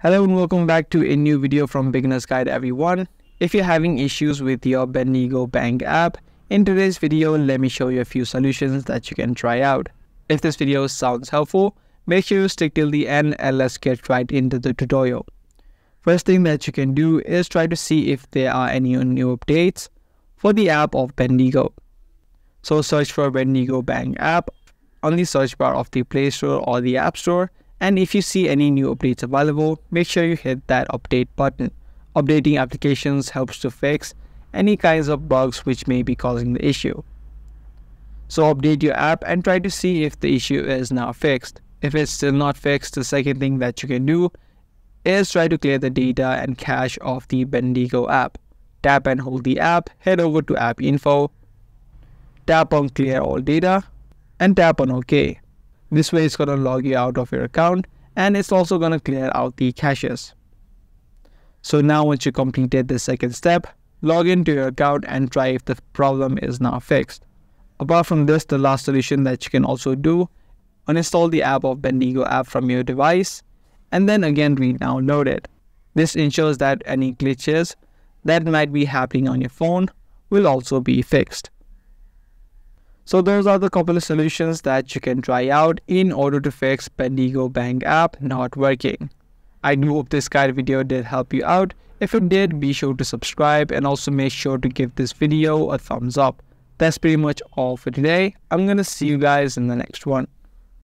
Hello and welcome back to a new video from Beginner's Guide, everyone. If you're having issues with your Bendigo Bank app, in today's video, let me show you a few solutions that you can try out. If this video sounds helpful, make sure you stick till the end and let's get right into the tutorial. First thing that you can do is try to see if there are any new updates for the app of Bendigo. So search for Bendigo Bank app on the search bar of the Play Store or the App Store. And if you see any new updates available, make sure you hit that update button. Updating applications helps to fix any kinds of bugs which may be causing the issue. So update your app and try to see if the issue is now fixed. If it's still not fixed, the second thing that you can do is try to clear the data and cache of the Bendigo app. Tap and hold the app, head over to App Info, tap on Clear All Data, and tap on OK. This way it's going to log you out of your account and it's also going to clear out the caches. So now once you completed the second step, log into your account and try if the problem is now fixed. Apart from this, the last solution that you can also do, uninstall the app of Bendigo app from your device and then again re-download it. This ensures that any glitches that might be happening on your phone will also be fixed. So those are the couple of solutions that you can try out in order to fix Bendigo Bank app not working. I do hope this guide video did help you out. If it did, be sure to subscribe and also make sure to give this video a thumbs up. That's pretty much all for today. I'm gonna see you guys in the next one.